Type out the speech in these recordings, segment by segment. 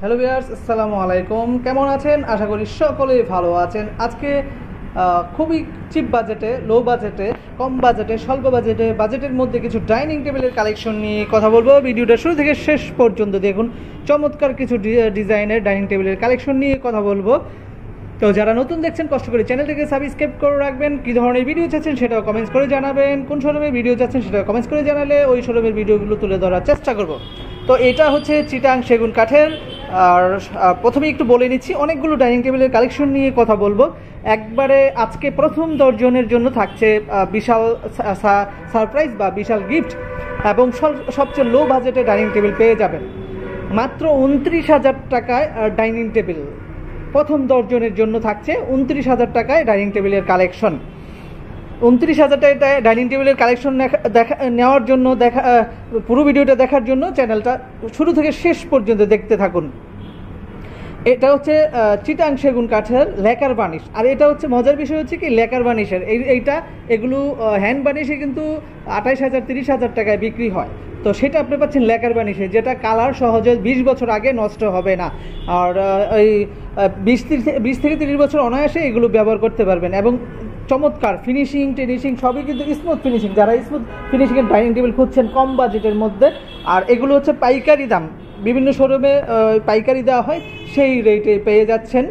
Hello viewers, আসসালামু আলাইকুম। কেমন আছেন? আশা করি সকলেই ভালো আছেন। আজকে খুবই চিপ বাজেটে, লো বাজেটে, কম বাজেটে, স্বল্প বাজেটে, বাজেটের মধ্যে কিছু ডাইনিং টেবিলের কালেকশন নিয়ে কথা বলবো। ভিডিওটা শুরু থেকে শেষ পর্যন্ত দেখুন, চমৎকার কিছু ডিজাইনের ডাইনিং টেবিলের কালেকশন নিয়ে কথা বলবো। তো যারা নতুন দেখছেন, কষ্ট করে চ্যানেলটাকে সাবস্ক্রাইব করে রাখবেন। কী ধরনের ভিডিও চাচ্ছেন সেটাও কমেন্টস করে জানাবেন, কোন শোরুমের ভিডিও চাচ্ছেন সেটাও কমেন্টস করে জানালে ওই শোরুমের ভিডিওগুলো তুলে ধরার চেষ্টা করব। তো এটা হচ্ছে চিটাং সেগুন কাঠের। আর প্রথমে একটু বলে নিচ্ছি, অনেকগুলো ডাইনিং টেবিলের কালেকশন নিয়ে কথা বলবো একবারে। আজকে প্রথম 10 জনের জন্য থাকছে বিশাল সারপ্রাইজ বা বিশাল গিফট, এবং সবচেয়ে লো বাজেটে ডাইনিং টেবিল পেয়ে যাবেন মাত্র 29,000 টাকায়। ডাইনিং টেবিল প্রথম 10 জনের জন্য থাকছে 29,000 টাকায় ডাইনিং টেবিলের কালেকশন। 29,000 টাকায় ডাইনিং টেবিলের কালেকশন নেওয়ার জন্য পুরো ভিডিওটা দেখার জন্য চ্যানেলটা শুরু থেকে শেষ পর্যন্ত দেখতে থাকুন। এটা হচ্ছে চিটাং সেগুন কাঠের লেকার বানিশ। আর এটা হচ্ছে মজার বিষয় হচ্ছে কি, লেকার বানিশের এগুলো হ্যান্ড বানিশে কিন্তু 28,000-30,000 টাকায় বিক্রি হয়। তো সেটা আপনি পাচ্ছেন লেকার বানিশে, যেটা কালার সহজে 20 বছর আগে নষ্ট হবে না। আর এই 20 থেকে 30 বছর অনায়াসে এগুলো ব্যবহার করতে পারবেন, এবং চমৎকার ফিনিশিং টেনিশিং সবই কিন্তু স্মুথ ফিনিশিং। যারা স্মুথ ফিনিশিংয়ের ডাইনিং টেবিল খুঁজছেন কম বাজেটের মধ্যে, আর এগুলো হচ্ছে পাইকারি দাম, বিভিন্ন শোরুমে পাইকারি দেওয়া হয়, সেই রেটে পেয়ে যাচ্ছেন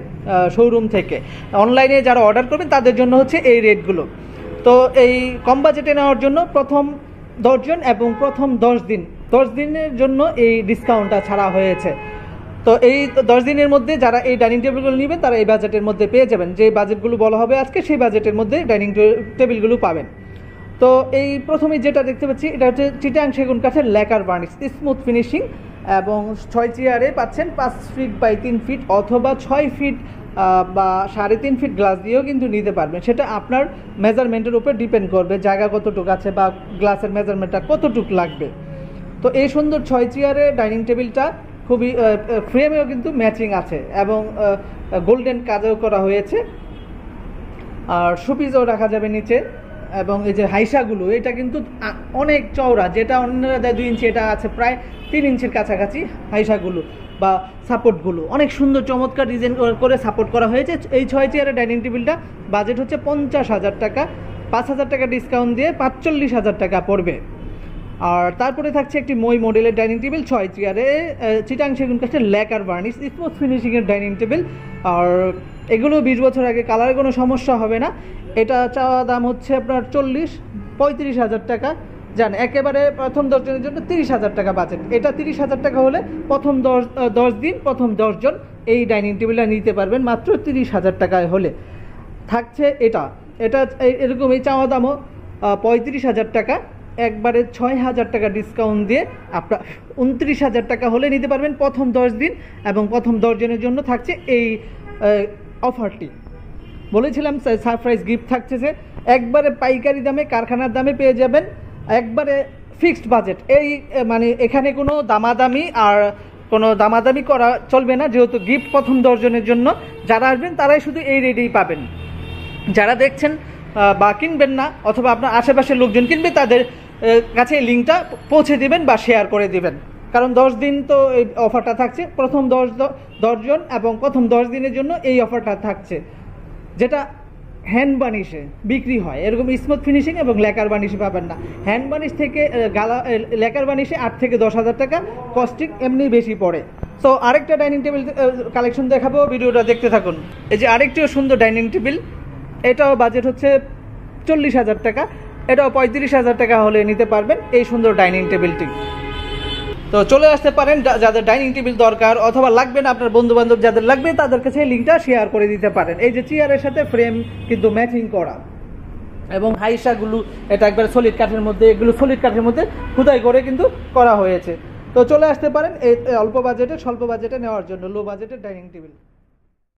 শোরুম থেকে। অনলাইনে যারা অর্ডার করবেন তাদের জন্য হচ্ছে এই রেটগুলো। তো এই কম বাজেটে নেওয়ার জন্য প্রথম 10 জন এবং প্রথম 10 দিনের জন্য এই ডিসকাউন্টটা ছাড়া হয়েছে। তো এই 10 দিনের মধ্যে যারা এই ডাইনিং টেবিলগুলো নেবেন তারা এই বাজেটের মধ্যে পেয়ে যাবেন। যে বাজেটগুলো বলা হবে আজকে, সেই বাজেটের মধ্যে ডাইনিং টেবিলগুলো পাবেন। তো এই প্রথমে যেটা দেখতে পাচ্ছি, এটা হচ্ছে চিটাং সেগুন কাঠের লেকার বার্নিশ, স্মুথ ফিনিশিং, এবং 6 চেয়ারে পাচ্ছেন 5 ফিট বাই 3 ফিট অথবা 6 ফিট বা 3.5 ফিট গ্লাস দিয়েও কিন্তু নিতে পারবেন। সেটা আপনার মেজারমেন্টের উপর ডিপেন্ড করবে, জায়গা কতটুকু আছে বা গ্লাসের মেজারমেন্টটা কতটুকু লাগবে। তো এই সুন্দর 6 চেয়ারে ডাইনিং টেবিলটা খুবই, ফ্রেমেও কিন্তু ম্যাচিং আছে এবং গোল্ডেন কাজও করা হয়েছে। আর শোপিসও রাখা যাবে নিচে, এবং এই যে হাইসাগুলো, এটা কিন্তু অনেক চওড়া, যেটা অন্যরা দেয় 2 ইঞ্চি, এটা আছে প্রায় 3 ইঞ্চির কাছাকাছি। হাইসাগুলো বা সাপোর্টগুলো অনেক সুন্দর চমৎকার ডিজাইন করে সাপোর্ট করা হয়েছে। এই 6 চেয়ারের ডাইনিং টেবিলটা বাজেট হচ্ছে 50,000 টাকা। 5,000 টাকা ডিসকাউন্ট দিয়ে 45,000 টাকা পড়বে। আর তারপরে থাকছে একটি মই মডেলের ডাইনিং টেবিল, 6 চেয়ারে চিটাং সেগুন কাঠের লেকার বার্নিশ, স্মুথ ফিনিশিংয়ের ডাইনিং টেবিল। আর এগুলো 20 বছর আগে, কালারের কোনো সমস্যা হবে না। এটা চাওয়া দাম হচ্ছে আপনার 35,000 টাকা। জান একেবারে প্রথম 10 জনের জন্য 30,000 টাকা বাজেট। এটা 30,000 টাকা হলে প্রথম 10 দিন, প্রথম 10 জন এই ডাইনিং টেবিলটা নিতে পারবেন মাত্র 30,000 টাকায় হলে। থাকছে এটা এটা এরকম এই চাওয়া দামও 35,000 টাকা। একবারে 6,000 টাকা ডিসকাউন্ট দিয়ে আপনার 29,000 টাকা হলে নিতে পারবেন প্রথম 10 দিন, এবং প্রথম 10 জনের জন্য থাকছে এই অফারটি। বলেছিলাম সারপ্রাইজ গিফট থাকছে, যে একবারে পাইকারি দামে, কারখানার দামে পেয়ে যাবেন, একবারে ফিক্সড বাজেট। এই মানে এখানে কোনো দামাদামি আর কোনো দামাদামি করা চলবে না, যেহেতু গিফট প্রথম 10 জনের জন্য। যারা আসবেন তারাই শুধু এই রেটেই পাবেন। যারা দেখছেন বা কিনবেন না, অথবা আপনার আশেপাশের লোকজন কিনবে, তাদের কাছে এই লিঙ্কটা পৌঁছে দেবেন বা শেয়ার করে দেবেন। কারণ 10 দিন তো এই অফারটা থাকছে, প্রথম 10 জন এবং প্রথম 10 দিনের জন্য এই অফারটা থাকছে, যেটা হ্যান্ড বানিশে বিক্রি হয়। এরকম স্মুথ ফিনিশিং এবং লেকার বানিশে পাবেন না। হ্যান্ড বানিশ থেকে লেকার বানিশে 8 থেকে 10,000 টাকা কস্টিং এমনি বেশি পড়ে। তো আরেকটা ডাইনিং টেবিল কালেকশন দেখাবো, ভিডিওটা দেখতে থাকুন। এই যে আরেকটিও সুন্দর ডাইনিং টেবিল, এটাও বাজেট হচ্ছে 40,000 টাকা। এটাও 35,000 টাকা হলে নিতে পারবেন এই সুন্দর ডাইনিং টেবিলটি। তো চলে আসতে পারেন যাদের ডাইনিং টেবিল দরকার অথবা লাগবে না, আপনার বন্ধুবান্ধব যাদের লাগবে তাদের কাছে লিঙ্কটা শেয়ার করে দিতে পারেন। এই যে চেয়ারের সাথে ফ্রেম কিন্তু ম্যাচিং করা, এবং হাইসাগুলো এটা একবার সলিড কাঠের মধ্যে, এগুলো সলিড কাঠের মধ্যে খুদাই করে কিন্তু করা হয়েছে। তো চলে আসতে পারেন এই অল্প বাজেটে, স্বল্প বাজেটে নেওয়ার জন্য, লো বাজেটের ডাইনিং টেবিল।